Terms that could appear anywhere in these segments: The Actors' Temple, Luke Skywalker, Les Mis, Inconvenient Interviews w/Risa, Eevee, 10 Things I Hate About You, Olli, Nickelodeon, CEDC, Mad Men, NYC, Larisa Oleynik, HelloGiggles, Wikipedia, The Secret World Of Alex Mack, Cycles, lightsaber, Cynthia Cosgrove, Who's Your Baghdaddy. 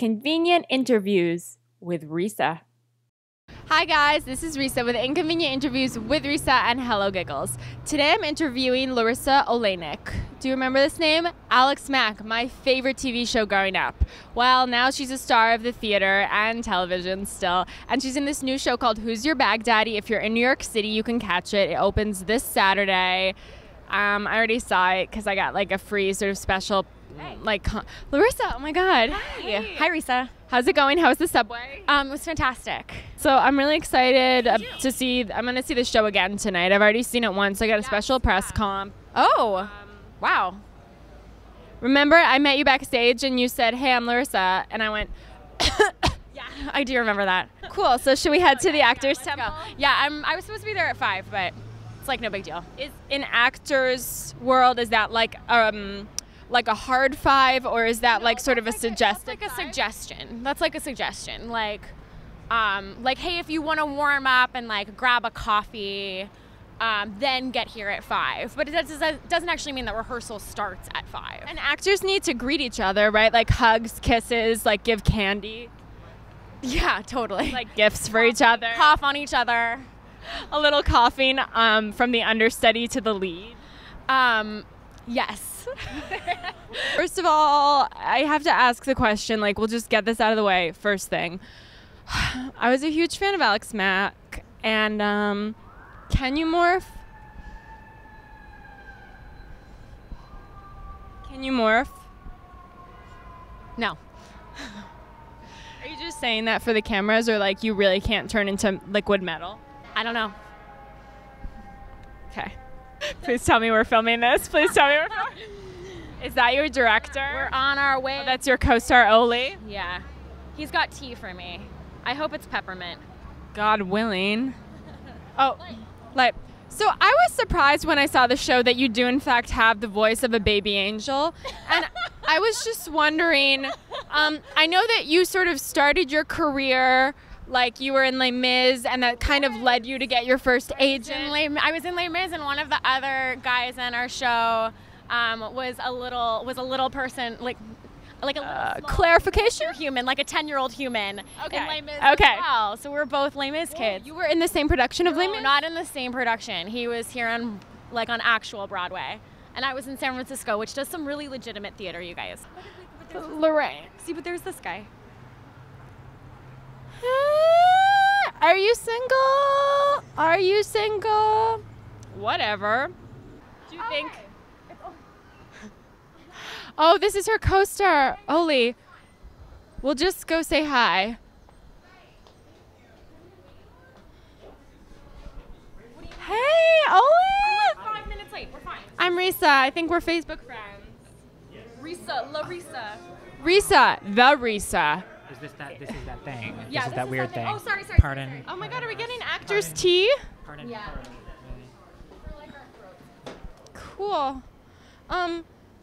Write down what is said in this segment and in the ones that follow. Inconvenient Interviews with Risa. Hi guys, this is Risa with Inconvenient Interviews with Risa and HelloGiggles. Today I'm interviewing Larisa Oleynik. Do you remember this name? Alex Mack, my favorite TV show growing up. Well, now she's a star of the theater and television still, and she's in this new show called Who's Your Baghdaddy? If you're in New York City, you can catch it. It opens this Saturday. I already saw it because I got like a free sort of special like Larisa, oh my god. Hi Risa. How's it going? How was the subway? It was fantastic. So I'm really excited to see, I'm going to see the show again tonight. I've already seen it once. I got a special press comp. Oh, wow. Remember I met you backstage and you said, hey, I'm Larisa. And I went, yeah, I do remember that. Cool. So should we head to the Actors' Temple? Go. Yeah, I was supposed to be there at 5, but it's like no big deal. Is in Actors' World, is that like a hard 5, or is that like sort of a suggestion? That's like a suggestion. That's like a suggestion. Like hey, if you want to warm up and like grab a coffee, then get here at 5. But that doesn't actually mean that rehearsal starts at 5. And actors need to greet each other, right? Like hugs, kisses, like give candy. Yeah, totally. Like gifts for each other. Cough on each other. A little coughing from the understudy to the lead. Yes. First of all, I have to ask the question, like, we'll just get this out of the way. First thing, I was a huge fan of Alex Mack, and can you morph? Can you morph? No. Are you just saying that for the cameras, or like you really can't turn into liquid metal? I don't know. Okay. Please tell me we're filming this. Please tell me we're filming. Is that your director? We're on our way. Oh, that's your co-star, Oli? Yeah. He's got tea for me. I hope it's peppermint. God willing. Oh, like, so I was surprised when I saw the show that you do, in fact, have the voice of a baby angel. And I was just wondering, I know that you sort of started your career, like you were in Les Mis, and that kind of led you to get your first agent. I was in Les Mis, and one of the other guys in our show was a little person, like a little clarification human, like a 10-year-old human. Okay. In Les Mis as well. So we're both Les Mis kids. You were in the same production of Les Mis? Not in the same production. He was here on like on actual Broadway, and I was in San Francisco, which does some really legitimate theater, you guys. Lorraine. See, but there's this guy. Are you single? Are you single? Whatever. Do you think? Oh, this is her co-star, Oli. We'll just go say hi. Hey, Oli! I'm like 5 minutes late. We're fine. I'm Risa. I think we're Facebook friends. Yes. Risa, Larisa. Risa, the Risa. Is this that? This is that thing. Yeah, this is that weird thing. Oh, sorry, sorry. Pardon. Sorry. Oh my God, are we getting actors' tea? Pardon. Yeah. Cool.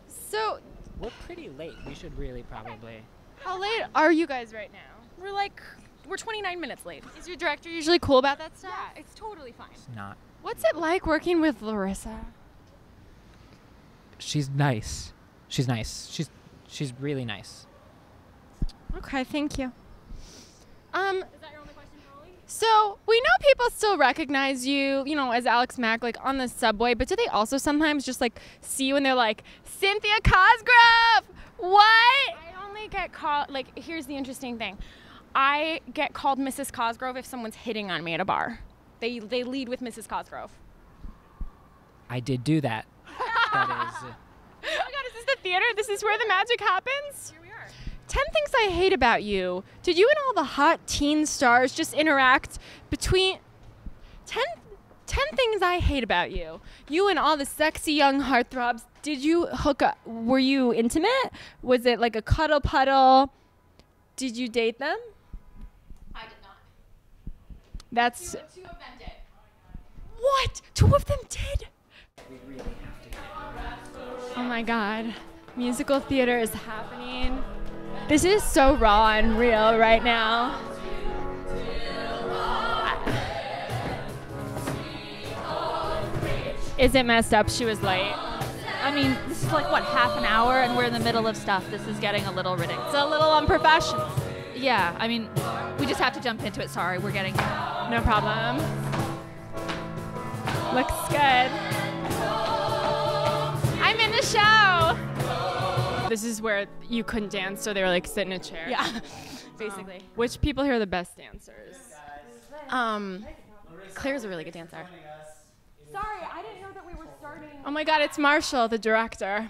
So. We're pretty late. We should really probably. How late are you guys right now? We're like, we're 29 minutes late. Is your director usually cool about that stuff? Yeah, it's totally fine. It's not. What's it like working with Larisa? She's nice. She's nice. She's really nice. Okay, thank you. Is that your only question, Holly? So we know people still recognize you, you know, as Alex Mack, like on the subway, but do they also sometimes just like see you and they're like, Cynthia Cosgrove? What? I only get called, like, here's the interesting thing. I get called Mrs. Cosgrove if someone's hitting on me at a bar. They lead with Mrs. Cosgrove. I did do that. That is. Oh my God, is this the theater? This is where the magic happens? 10 Things I Hate About You. Did you and all the hot teen stars just interact between 10 Things I Hate About You? You and all the sexy young heartthrobs, did you hook up? Were you intimate? Was it like a cuddle puddle? Did you date them? I did not. That's two of them did. What? 2 of them did? We really have to. Oh my God. Musical theater is happening. This is so raw and real right now. Is it messed up? She was late. I mean, this is like, what, half an hour, and we're in the middle of stuff. This is getting a little ridiculous. It's a little unprofessional. Yeah, I mean, we just have to jump into it. Sorry, we're getting... No problem. Looks good. I'm in the show! This is where you couldn't dance, so they were like, sit in a chair. Yeah, basically. Which people here are the best dancers? Claire's a really good dancer. Sorry, I didn't know that we were starting. Oh my God, it's Marshall, the director.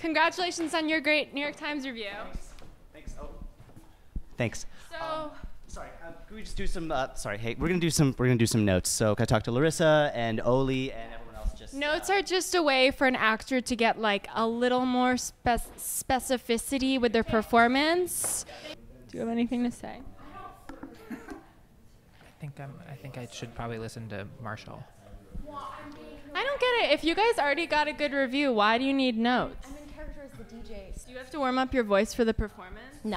Congratulations on your great New York Times review. Thanks. Oh. Thanks. So, sorry, can we just do some? We're gonna do some notes. So, can I talk to Larisa and Oli and everyone else? Just notes are just a way for an actor to get like a little more specificity with their performance. Do you have anything to say? I think I should probably listen to Marshall. I don't get it. If you guys already got a good review, why do you need notes? I'm in character as the DJ. Do you have to warm up your voice for the performance? No.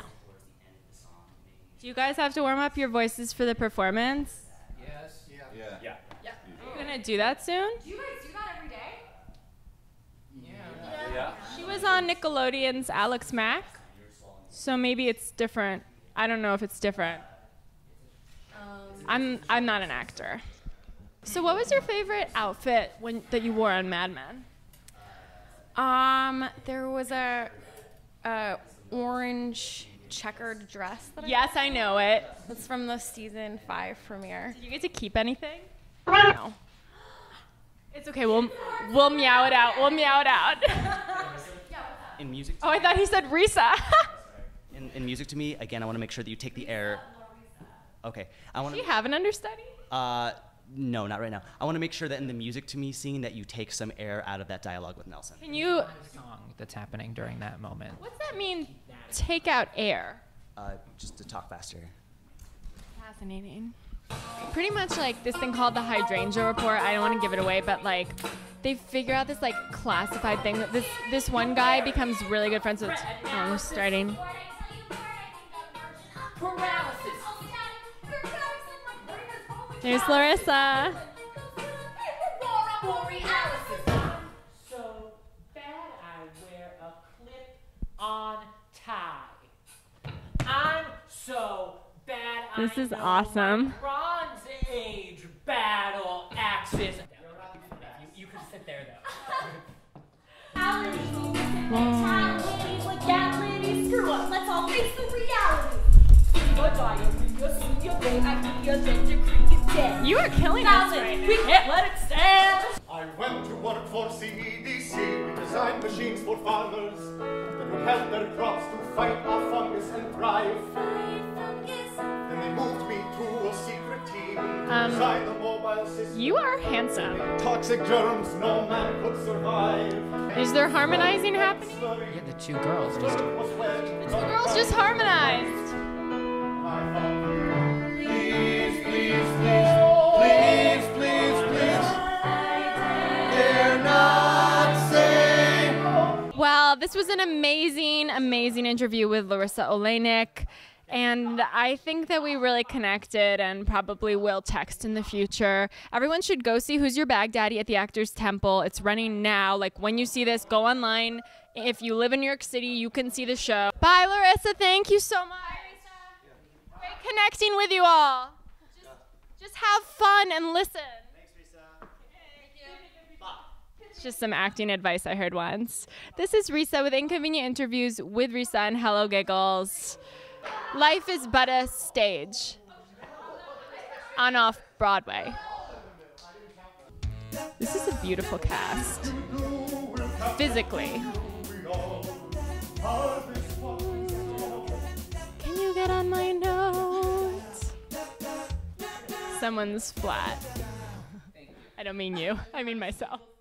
Do you guys have to warm up your voices for the performance? Yes. Yeah. Are you gonna do that soon? Do you guys do that every day? Yeah. She was on Nickelodeon's Alex Mack, so maybe it's different. I don't know if it's different. I'm not an actor. So what was your favorite outfit that you wore on Mad Men? There was a orange checkered dress that I got. I know it. It's from the season 5 premiere. Did you get to keep anything? No. It's okay, we'll meow it out. We'll meow it out. In music to me. Oh, I thought he said Risa. in music to me, again, I want to make sure that you take the air. Okay. Do you have an understudy? No, not right now. I want to make sure that in the music to me scene that you take some air out of that dialogue with Nelson. Can you... song that's happening during that moment. What's that mean, take out air? Just to talk faster. Fascinating. Pretty much like this thing called the hydrangea report. I don't want to give it away, but like they figure out this like classified thing. That this one guy becomes really good friends with... Oh, starting. Paralysis. There's Larisa. So bad I wear a clip-on tie. I'm so bad I... This is awesome. Bronze Age battle axis. You can sit there though. Reality, screw up. Let's all face the reality. You are killing us right now. We can't let it stand. I went to work for CEDC. We designed machines for farmers that would help their crops to fight off fungus and thrive. Then they moved me to a secret team to design the mobile system. You are handsome. Toxic germs no man could survive. Is there harmonizing happening? Yeah, the two girls just... harmonized. Please. They're not safe. Well, this was an amazing, amazing interview with Larisa Oleynik. And I think that we really connected and probably will text in the future. Everyone should go see Who's Your Baghdaddy at the Actors' Temple. It's running now. Like when you see this, go online. If you live in New York City, you can see the show. Bye, Larisa. Thank you so much. Connecting with you all. Just have fun and listen. Thanks, Risa. It's just some acting advice I heard once. This is Risa with Inconvenient Interviews with Risa and Hello Giggles. Life is but a stage on off-Broadway. This is a beautiful cast. Physically. Can you get on my nose? Someone's flat. I don't mean you, I mean myself.